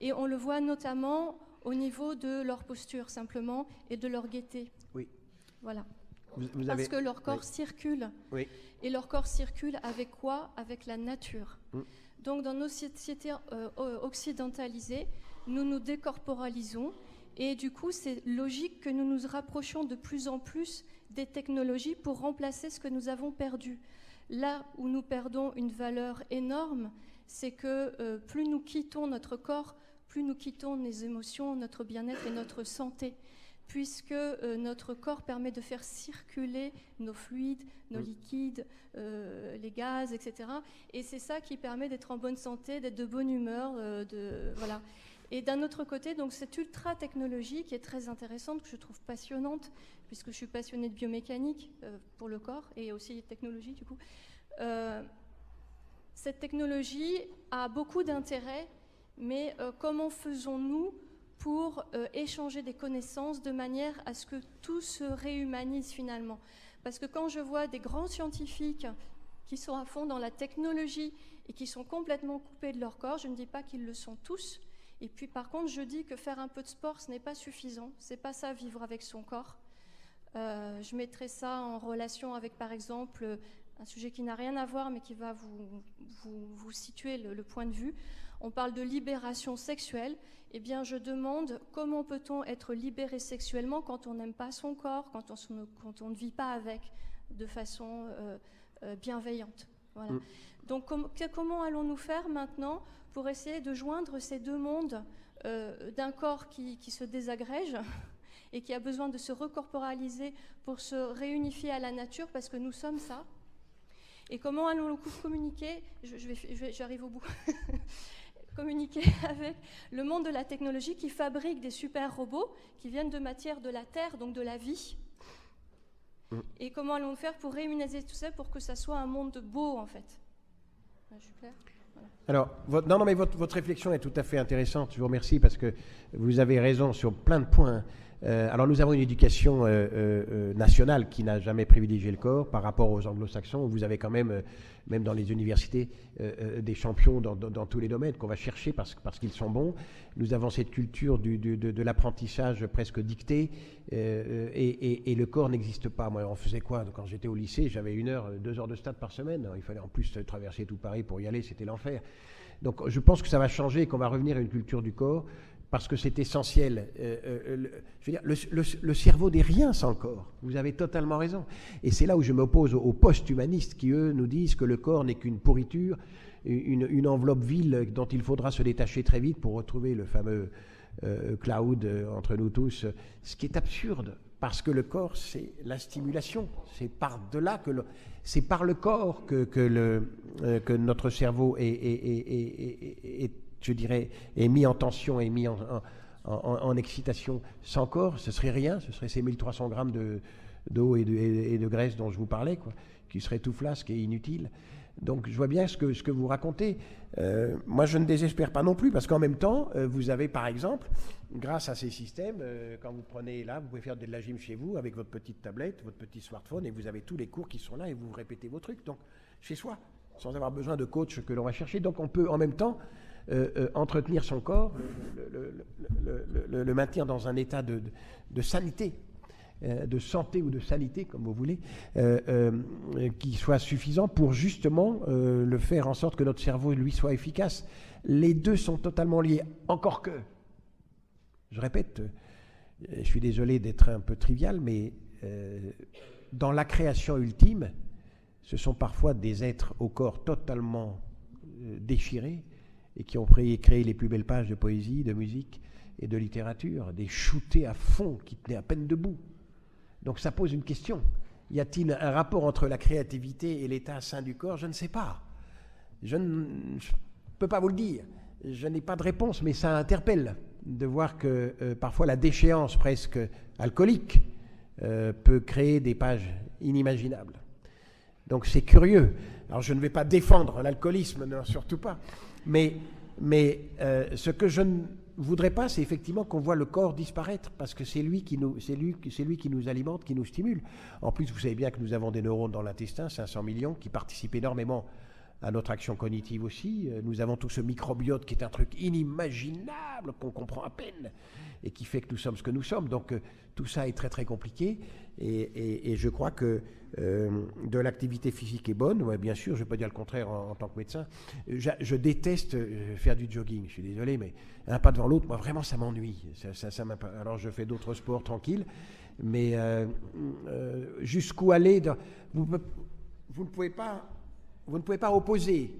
Et on le voit notamment au niveau de leur posture, simplement, et de leur gaieté. Oui. Voilà. Vous parce que leur corps circule. Oui. Et leur corps circule avec quoi? Avec la nature. Donc, dans nos sociétés occidentalisées, nous nous décorporalisons. Et du coup, c'est logique que nous nous rapprochons de plus en plus des technologies pour remplacer ce que nous avons perdu. Là où nous perdons une valeur énorme, c'est que plus nous quittons notre corps, plus nous quittons nos émotions, notre bien-être et notre santé, puisque notre corps permet de faire circuler nos fluides, nos liquides, les gaz, etc. Et c'est ça qui permet d'être en bonne santé, d'être de bonne humeur, voilà. Et d'un autre côté, donc, cette ultra-technologie qui est très intéressante, que je trouve passionnante, puisque je suis passionnée de biomécanique pour le corps, et aussi de technologie, du coup. Cette technologie a beaucoup d'intérêt, mais comment faisons-nous pour échanger des connaissances de manière à ce que tout se réhumanise finalement? Parce que quand je vois des grands scientifiques qui sont à fond dans la technologie et qui sont complètement coupés de leur corps, je ne dis pas qu'ils le sont tous. Et puis par contre, je dis que faire un peu de sport, ce n'est pas suffisant. C'est pas ça, vivre avec son corps. Je mettrai ça en relation avec, par exemple, un sujet qui n'a rien à voir, mais qui va vous situer le point de vue. On parle de libération sexuelle. Eh bien, je demande comment peut-on être libéré sexuellement quand on n'aime pas son corps, quand on ne vit pas avec de façon bienveillante. Voilà. Donc, comment allons-nous faire maintenant pour essayer de joindre ces deux mondes d'un corps qui se désagrège et qui a besoin de se recorporaliser pour se réunifier à la nature, parce que nous sommes ça? Et comment allons-nous communiquer? J'arrive au bout. Communiquer avec le monde de la technologie qui fabrique des super robots qui viennent de matière de la terre, donc de la vie. Et comment allons-nous faire pour réhumaniser tout ça, pour que ça soit un monde beau, en fait? Je suis claire? Voilà. Alors, votre réflexion est tout à fait intéressante. Je vous remercie parce que vous avez raison sur plein de points. Alors, nous avons une éducation nationale qui n'a jamais privilégié le corps par rapport aux anglo-saxons. Vous avez quand même, même dans les universités, des champions dans tous les domaines qu'on va chercher parce qu'ils sont bons. Nous avons cette culture de l'apprentissage presque dicté et le corps n'existe pas. Moi, on faisait quoi? Quand j'étais au lycée, j'avais 2 heures de stade par semaine. Il fallait en plus traverser tout Paris pour y aller, c'était l'enfer. Donc, je pense que ça va changer et qu'on va revenir à une culture du corps. Parce que c'est essentiel. Je veux dire, le cerveau n'est rien sans le corps. Vous avez totalement raison. Et c'est là où je m'oppose aux post-humanistes qui, eux, nous disent que le corps n'est qu'une pourriture, une enveloppe vile dont il faudra se détacher très vite pour retrouver le fameux cloud entre nous tous. Ce qui est absurde, parce que le corps, c'est la stimulation. C'est par-delà que... C'est par le corps que notre cerveau est je dirais, est mis en tension, est mis en excitation. Sans corps, ce serait rien, ce serait ces 1300 grammes d'eau et de graisse dont je vous parlais, quoi, qui serait tout flasque et inutile. Donc je vois bien ce que vous racontez. Moi, je ne désespère pas non plus, parce qu'en même temps, vous avez par exemple, grâce à ces systèmes, quand vous prenez là, vous pouvez faire de la gym chez vous avec votre petite tablette, votre petit smartphone, et vous avez tous les cours qui sont là et vous répétez vos trucs, donc chez soi, sans avoir besoin de coach que l'on va chercher. Donc on peut en même temps entretenir son corps, le maintenir dans un état de sanité de santé ou de sanité, comme vous voulez, qui soit suffisant pour justement le faire en sorte que notre cerveau, lui, soit efficace. Les deux sont totalement liés, encore que, je répète, je suis désolé d'être un peu trivial, mais dans la création ultime, ce sont parfois des êtres au corps totalement déchirés et qui ont créé les plus belles pages de poésie, de musique et de littérature, des shootés à fond qui tenaient à peine debout. Donc ça pose une question. Y a-t-il un rapport entre la créativité et l'état sain du corps? Je ne sais pas. Je ne peux pas vous le dire. Je n'ai pas de réponse, mais ça interpelle de voir que parfois la déchéance presque alcoolique peut créer des pages inimaginables. Donc c'est curieux. Alors je ne vais pas défendre l'alcoolisme, non, surtout pas. Mais ce que je ne voudrais pas, c'est effectivement qu'on voit le corps disparaître, parce que c'est lui qui nous, alimente, qui nous stimule. En plus, vous savez bien que nous avons des neurones dans l'intestin, 500 millions, qui participent énormément à notre action cognitive aussi. Nous avons tout ce microbiote qui est un truc inimaginable, qu'on comprend à peine, et qui fait que nous sommes ce que nous sommes. Donc tout ça est très très compliqué, et je crois que de l'activité physique est bonne, ouais, bien sûr, je ne vais pas dire le contraire en tant que médecin. Je déteste faire du jogging, je suis désolé, mais un pas devant l'autre, moi vraiment ça m'ennuie. Alors je fais d'autres sports tranquilles, mais jusqu'où aller dans... Vous ne pouvez pas opposer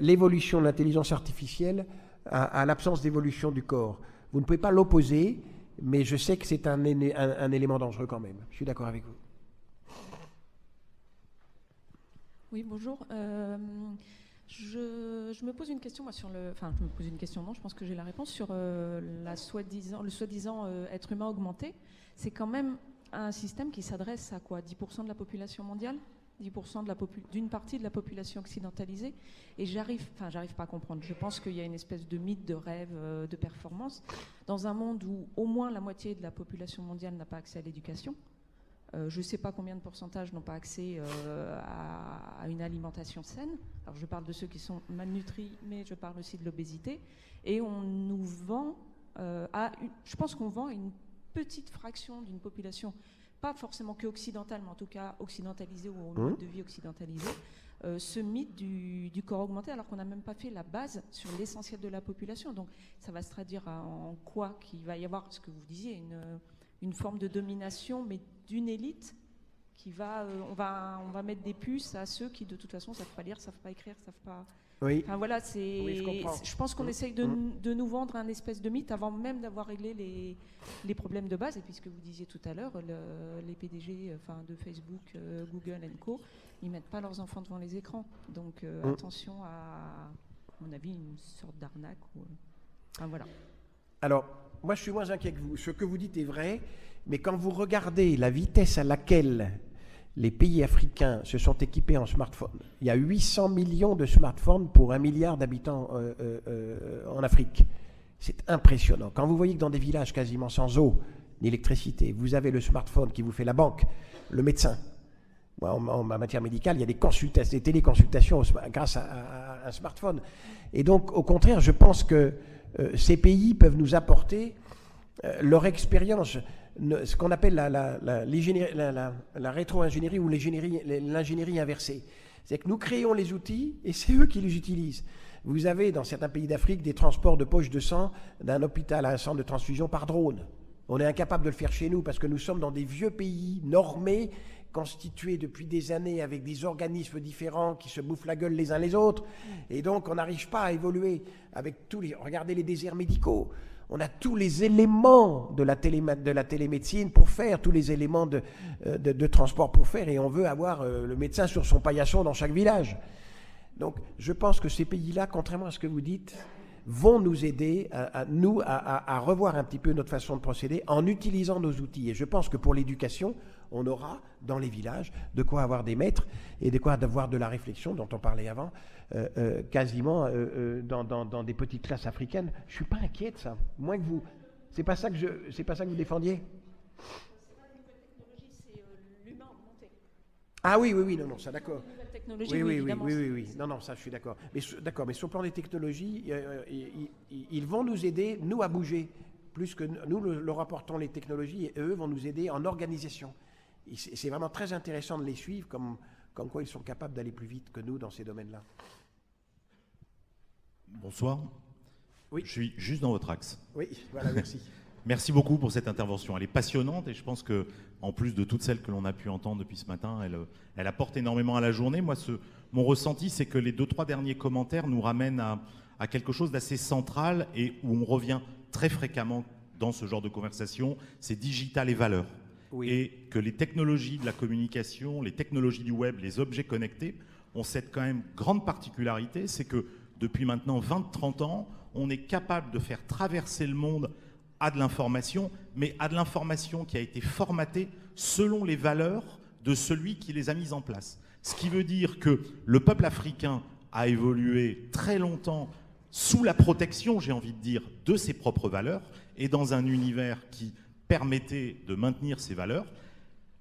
l'évolution de l'intelligence artificielle à l'absence d'évolution du corps. Vous ne pouvez pas l'opposer, mais je sais que c'est un élément dangereux quand même. Je suis d'accord avec vous. Oui, bonjour. Je me pose une question, moi, sur le... Enfin, je me pose une question, non, je pense que j'ai la réponse sur le soi-disant être humain augmenté. C'est quand même un système qui s'adresse à quoi, 10% de la population mondiale, 10% d'une partie de la population occidentalisée, et j'arrive pas à comprendre. Je pense qu'il y a une espèce de mythe, de rêve, de performance, dans un monde où au moins la moitié de la population mondiale n'a pas accès à l'éducation. Je sais pas combien de pourcentages n'ont pas accès à une alimentation saine. Alors je parle de ceux qui sont malnutris, mais je parle aussi de l'obésité. Et on nous vend, je pense qu'on vend une petite fraction d'une population, pas forcément que occidentale, mais en tout cas occidentalisée ou au mode de vie occidentalisé, ce mythe du corps augmenté, alors qu'on n'a même pas fait la base sur l'essentiel de la population. Donc ça va se traduire en quoi qu'il va y avoir, ce que vous disiez, une forme de domination, mais d'une élite qui va, on va mettre des puces à ceux qui de toute façon ne savent pas lire, ne savent pas écrire, ne savent pas... Oui. Enfin voilà, je pense qu'on essaye de nous vendre un espèce de mythe avant même d'avoir réglé les problèmes de base. Et puis ce que vous disiez tout à l'heure, les PDG de Facebook, Google et Co, ils mettent pas leurs enfants devant les écrans. Donc attention à mon avis, une sorte d'arnaque. Voilà. Alors, moi je suis moins inquiet que vous. Ce que vous dites est vrai, mais quand vous regardez la vitesse à laquelle les pays africains se sont équipés en smartphones. Il y a 800 millions de smartphones pour 1 milliard d'habitants en Afrique. C'est impressionnant. Quand vous voyez que dans des villages quasiment sans eau, ni électricité, vous avez le smartphone qui vous fait la banque, le médecin. En matière médicale, il y a des téléconsultations grâce à un smartphone. Et donc, au contraire, je pense que ces pays peuvent nous apporter leur expérience, ce qu'on appelle la rétro-ingénierie ou l'ingénierie inversée. C'est que nous créons les outils et c'est eux qui les utilisent. Vous avez dans certains pays d'Afrique des transports de poches de sang d'un hôpital à un centre de transfusion par drone. On est incapable de le faire chez nous parce que nous sommes dans des vieux pays normés, constitués depuis des années avec des organismes différents qui se bouffent la gueule les uns les autres. Et donc on n'arrive pas à évoluer avec regardez les déserts médicaux. On a tous les éléments de la télémédecine pour faire, tous les éléments de transport pour faire, et on veut avoir le médecin sur son paillasson dans chaque village. Donc je pense que ces pays-là, contrairement à ce que vous dites, vont nous aider à revoir un petit peu notre façon de procéder en utilisant nos outils. Et je pense que pour l'éducation, on aura dans les villages de quoi avoir des maîtres et de quoi avoir de la réflexion dont on parlait avant, quasiment dans des petites classes africaines. Je ne suis pas inquiète de ça, moins que vous. Ce n'est pas ça que vous défendiez. Ah oui, non, ça d'accord. Oui, non, ça je suis d'accord. Mais sur le plan des technologies, ils vont nous aider, nous, à bouger, plus que nous leur apportons les technologies et eux vont nous aider en organisation. C'est vraiment très intéressant de les suivre, comme quoi ils sont capables d'aller plus vite que nous dans ces domaines-là. Bonsoir. Oui. Je suis juste dans votre axe. Oui, voilà, merci. Merci beaucoup pour cette intervention. Elle est passionnante et je pense qu'en plus de toutes celles que l'on a pu entendre depuis ce matin, elle apporte énormément à la journée. Moi, mon ressenti, c'est que les deux, trois derniers commentaires nous ramènent à quelque chose d'assez central et où on revient très fréquemment dans ce genre de conversation, c'est digital et valeurs. Oui. Et que les technologies de la communication, les technologies du web, les objets connectés ont cette quand même grande particularité, c'est que depuis maintenant 20-30 ans, on est capable de faire traverser le monde à de l'information, mais à de l'information qui a été formatée selon les valeurs de celui qui les a mises en place. Ce qui veut dire que le peuple africain a évolué très longtemps sous la protection, j'ai envie de dire, de ses propres valeurs et dans un univers qui permettait de maintenir ces valeurs.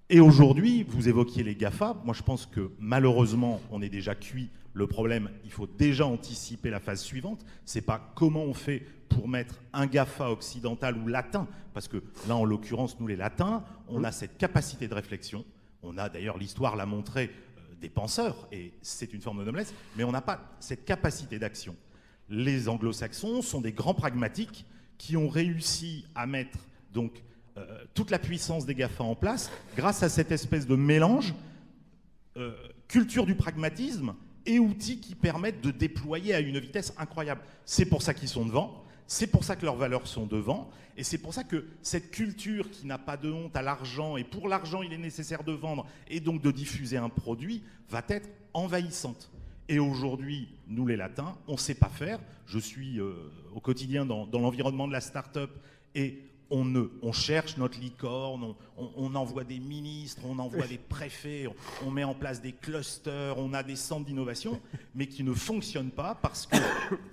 Et aujourd'hui, vous évoquiez les GAFA. Moi, je pense que malheureusement, on est déjà cuit. Le problème, il faut déjà anticiper la phase suivante. C'est pas comment on fait pour mettre un GAFA occidental ou latin, parce que là, en l'occurrence, nous, les latins, on a cette capacité de réflexion. On a, d'ailleurs, l'histoire l'a montré, des penseurs, et c'est une forme de noblesse, mais on n'a pas cette capacité d'action. Les anglo-saxons sont des grands pragmatiques qui ont réussi à mettre, donc, toute la puissance des GAFA en place grâce à cette espèce de mélange culture du pragmatisme et outils qui permettent de déployer à une vitesse incroyable. C'est pour ça qu'ils sont devant, c'est pour ça que leurs valeurs sont devant et c'est pour ça que cette culture qui n'a pas de honte à l'argent et pour l'argent il est nécessaire de vendre et donc de diffuser un produit va être envahissante. Et aujourd'hui, nous les latins, on ne sait pas faire. Je suis au quotidien dans l'environnement de la start-up et on cherche notre licorne, on envoie des ministres, on envoie des préfets, on met en place des clusters, on a des centres d'innovation, mais qui ne fonctionnent pas parce que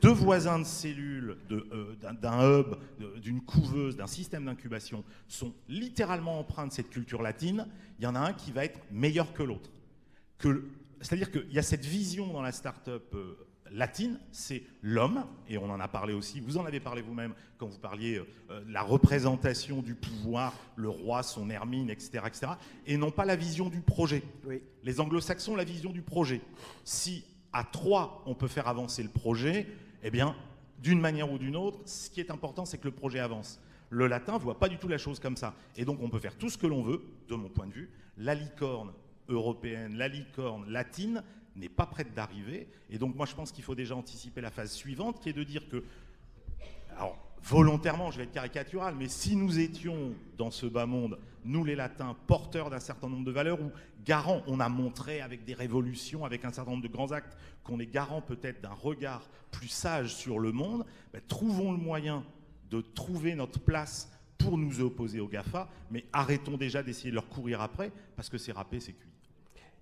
deux voisins de cellules, d'un hub, d'une couveuse, d'un système d'incubation sont littéralement empreints de cette culture latine. Il y en a un qui va être meilleur que l'autre. C'est-à-dire qu'il y a cette vision dans la start-up latine, c'est l'homme, et on en a parlé aussi, vous en avez parlé vous-même quand vous parliez de la représentation du pouvoir, le roi, son hermine, etc., etc., et non pas la vision du projet. Oui. Les anglo-saxons, la vision du projet. Si à trois, on peut faire avancer le projet, eh bien, d'une manière ou d'une autre, ce qui est important, c'est que le projet avance. Le latin ne voit pas du tout la chose comme ça. Et donc, on peut faire tout ce que l'on veut, de mon point de vue, la licorne européenne, la licorne latine, n'est pas prête d'arriver. Et donc, moi, je pense qu'il faut déjà anticiper la phase suivante, qui est de dire que, alors, volontairement, je vais être caricatural, mais si nous étions dans ce bas monde, nous, les Latins, porteurs d'un certain nombre de valeurs, ou garants, on a montré avec des révolutions, avec un certain nombre de grands actes, qu'on est garant peut-être d'un regard plus sage sur le monde, ben, trouvons le moyen de trouver notre place pour nous opposer aux GAFA, mais arrêtons déjà d'essayer de leur courir après, parce que c'est râpé, c'est cuit.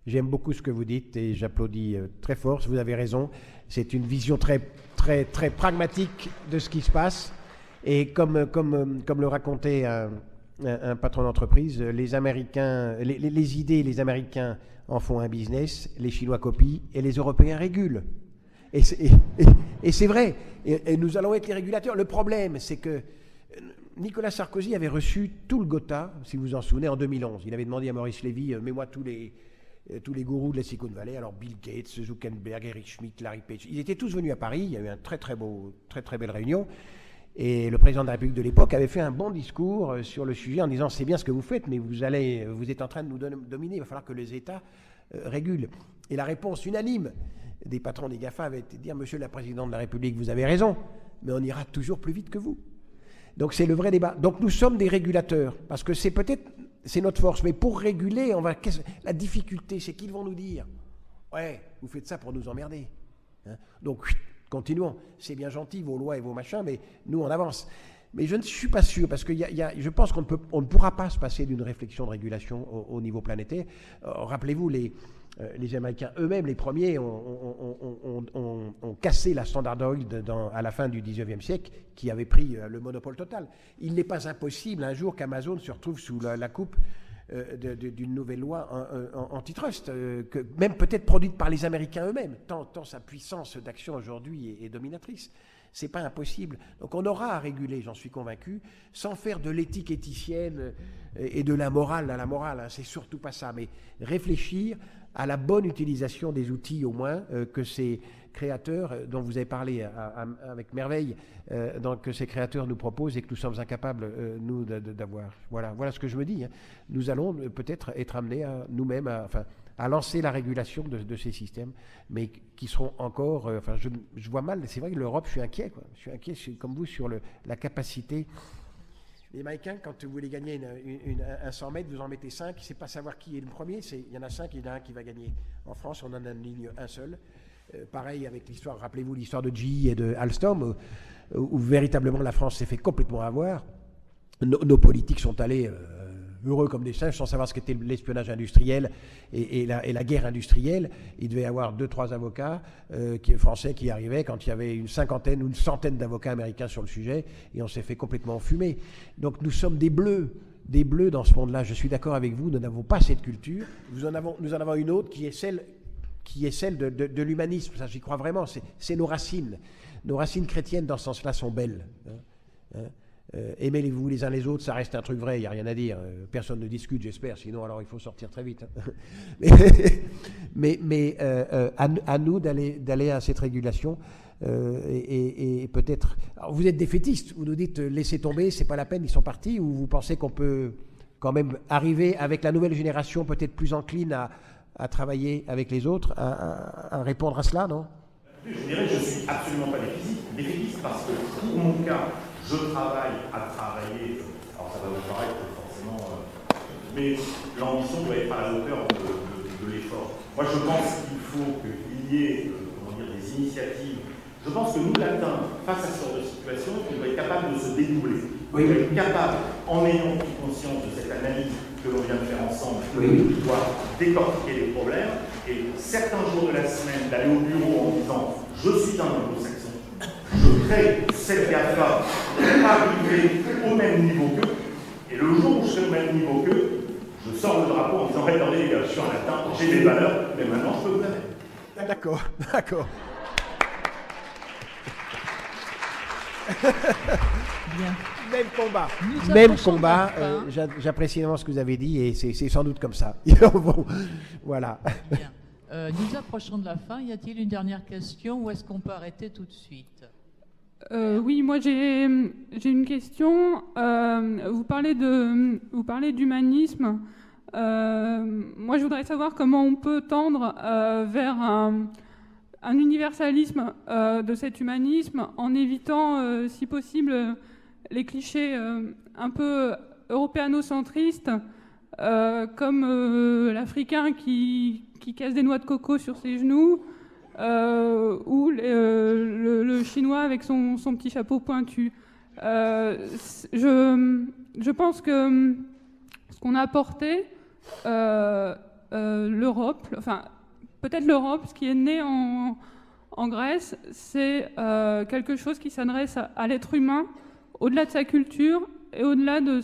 J'aime beaucoup ce que vous dites et j'applaudis très fort, vous avez raison. C'est une vision très, très, très pragmatique de ce qui se passe. Et comme le racontait un patron d'entreprise, les Américains, les idées, les Américains en font un business, les Chinois copient et les Européens régulent. Et c'est vrai. Et nous allons être les régulateurs. Le problème, c'est que Nicolas Sarkozy avait reçu tout le Gotha, si vous vous en souvenez, en 2011. Il avait demandé à Maurice Lévy, mets-moi tous les gourous de la Silicon Valley, alors Bill Gates, Zuckerberg, Eric Schmidt, Larry Page, ils étaient tous venus à Paris, il y a eu une très très belle réunion, et le président de la République de l'époque avait fait un bon discours sur le sujet en disant « c'est bien ce que vous faites, mais vous êtes en train de nous dominer, il va falloir que les États régulent ». Et la réponse unanime des patrons des GAFA avait été de dire « Monsieur le Président de la République, vous avez raison, mais on ira toujours plus vite que vous ». Donc c'est le vrai débat. Donc nous sommes des régulateurs, parce que c'est peut-être... C'est notre force. Mais pour réguler, la difficulté, c'est qu'ils vont nous dire « Ouais, vous faites ça pour nous emmerder. Hein » Donc, continuons. C'est bien gentil, vos lois et vos machins, mais nous, on avance. Mais je ne suis pas sûr, parce que je pense qu'on ne pourra pas se passer d'une réflexion de régulation au niveau planétaire. Rappelez-vous, les Américains eux-mêmes, les premiers, ont cassé la Standard Oil à la fin du 19e siècle, qui avait pris le monopole total. Il n'est pas impossible un jour qu'Amazon se retrouve sous la coupe d'une nouvelle loi antitrust, même peut-être produite par les Américains eux-mêmes, tant sa puissance d'action aujourd'hui est dominatrice. c'est pas impossible. Donc on aura à réguler, j'en suis convaincu, sans faire de l'éthique éthicienne et de la morale à la morale, hein, c'est surtout pas ça, mais réfléchir à la bonne utilisation des outils au moins que ces créateurs dont vous avez parlé avec merveille, que ces créateurs nous proposent et que nous sommes incapables, nous, d'avoir. Voilà ce que je me dis. Hein. Nous allons peut-être être amenés nous-mêmes à lancer la régulation de ces systèmes, mais qui seront encore... je vois mal, c'est vrai que l'Europe, je suis inquiet. Quoi. Je suis inquiet, comme vous, sur la capacité... Les Américains, quand vous voulez gagner un 100 mètres, vous en mettez 5, c'est pas savoir qui est le premier, il y en a 5, il y en a un qui va gagner. En France, on en a une ligne, un seul. Pareil avec l'histoire, rappelez-vous l'histoire de GE et de Alstom, où véritablement la France s'est fait complètement avoir. Nos politiques sont allés heureux comme des singes, sans savoir ce qu'était l'espionnage industriel et la guerre industrielle. Il devait y avoir 2-3 avocats français qui arrivaient quand il y avait une cinquantaine ou une centaine d'avocats américains sur le sujet, et on s'est fait complètement fumer. Donc nous sommes des bleus dans ce monde-là. Je suis d'accord avec vous, nous n'avons pas cette culture. Nous en avons une autre qui est celle de l'humanisme. Ça, j'y crois vraiment. C'est nos racines. Nos racines chrétiennes, dans ce sens-là, sont belles. Aimez-vous les uns les autres, ça reste un truc vrai, il n'y a rien à dire, personne ne discute, j'espère, sinon alors il faut sortir très vite. À nous d'aller à cette régulation et peut-être... Vous êtes défaitistes, vous nous dites laissez tomber, c'est pas la peine, ils sont partis, ou vous pensez qu'on peut quand même arriver avec la nouvelle génération peut-être plus encline à travailler avec les autres, à répondre à cela, non? Je dirais que je ne suis absolument pas défaitiste parce que pour mon cas, je travaille à travailler, alors ça va vous paraître forcément, mais l'ambition doit être à la hauteur de l'effort. Moi je pense qu'il faut qu'il y ait des initiatives. Je pense que nous, latins, face à ce genre de situation, on doit être capable de se dédoubler. Oui. On doit être capable, en ayant pris conscience de cette analyse que l'on vient de faire ensemble, de pouvoir décortiquer les problèmes et certains jours de la semaine d'aller au bureau en disant « je suis un anglo-saxon ». Je crée cette gaffe-là, arriver au même niveau qu'eux, et le jour où je serai au même niveau qu'eux, je sors le drapeau en disant « Attendez les gars, je suis un latin, j'ai des valeurs, mais maintenant je peux vous aimer. » D'accord. Bien. Même combat. J'apprécie vraiment ce que vous avez dit, et c'est sans doute comme ça. Voilà. Bien. Nous approchons de la fin. Y a-t-il une dernière question ou est-ce qu'on peut arrêter tout de suite ? Oui, moi j'ai une question. Vous parlez d'humanisme. Moi, je voudrais savoir comment on peut tendre vers un universalisme de cet humanisme en évitant, si possible, les clichés un peu européano-centristes, comme l'Africain qui casse des noix de coco sur ses genoux, ou le Chinois avec son petit chapeau pointu. Je pense que ce qu'on a apporté, l'Europe, enfin peut-être l'Europe, ce qui est né en Grèce, c'est quelque chose qui s'adresse à l'être humain, au-delà de sa culture et au-delà de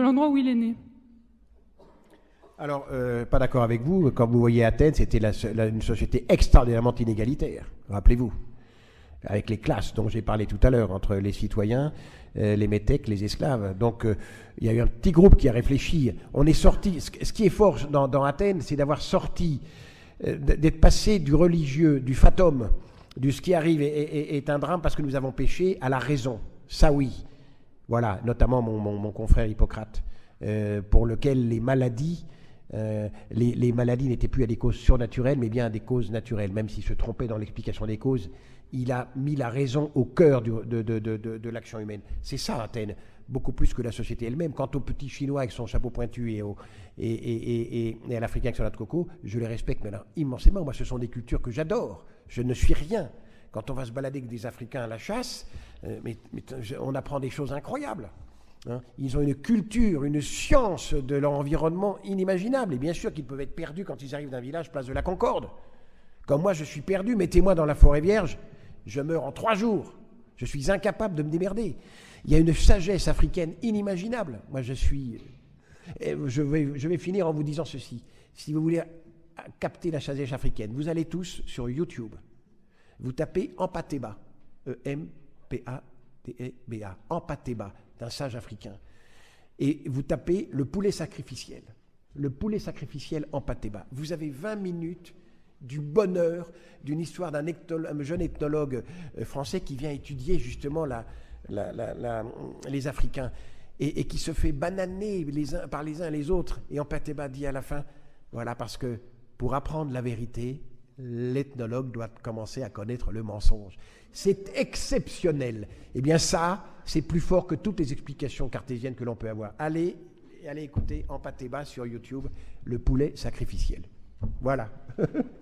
l'endroit où il est né. Alors, pas d'accord avec vous. Quand vous voyez Athènes, c'était une société extraordinairement inégalitaire, rappelez-vous, avec les classes dont j'ai parlé tout à l'heure, entre les citoyens, les métèques, les esclaves. Donc, il y a eu un petit groupe qui a réfléchi. On est sorti. Ce qui est fort dans Athènes, c'est d'avoir sorti, d'être passé du religieux, du fatum, du ce qui arrive est un drame parce que nous avons péché, à la raison. Ça, oui. Voilà, notamment mon confrère Hippocrate, pour lequel les maladies... les maladies n'étaient plus à des causes surnaturelles, mais bien à des causes naturelles. Même s'il se trompait dans l'explication des causes, il a mis la raison au cœur de l'action humaine. C'est ça, Athènes, beaucoup plus que la société elle-même. Quant au petit Chinois avec son chapeau pointu et à l'Africain avec son noix de coco, je les respecte maintenant immensément. Moi, ce sont des cultures que j'adore. Je ne suis rien. Quand on va se balader avec des Africains à la chasse, on apprend des choses incroyables. Hein, ils ont une culture, une science de leur environnement inimaginable. Et bien sûr qu'ils peuvent être perdus quand ils arrivent d'un village place de la Concorde. Comme moi, je suis perdu, mettez-moi dans la forêt vierge, je meurs en 3 jours. Je suis incapable de me démerder. Il y a une sagesse africaine inimaginable. Moi, je vais finir en vous disant ceci. Si vous voulez capter la sagesse africaine, vous allez tous sur YouTube. Vous tapez Empateba, E-M-P-A-T-E-B-A. P-A-T-E-B-A, Empateba, d'un sage africain. Et vous tapez le poulet sacrificiel. Le poulet sacrificiel Empateba. Vous avez 20 minutes du bonheur d'une histoire d'un jeune ethnologue français qui vient étudier justement les Africains et qui se fait bananer les uns, par les uns et les autres. Et Empateba dit à la fin, voilà, parce que pour apprendre la vérité, l'ethnologue doit commencer à connaître le mensonge. C'est exceptionnel. Eh bien ça, c'est plus fort que toutes les explications cartésiennes que l'on peut avoir. Allez écouter Empateba sur YouTube, le poulet sacrificiel. Voilà.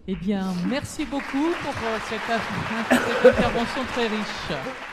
Eh bien, merci beaucoup pour cette intervention très riche.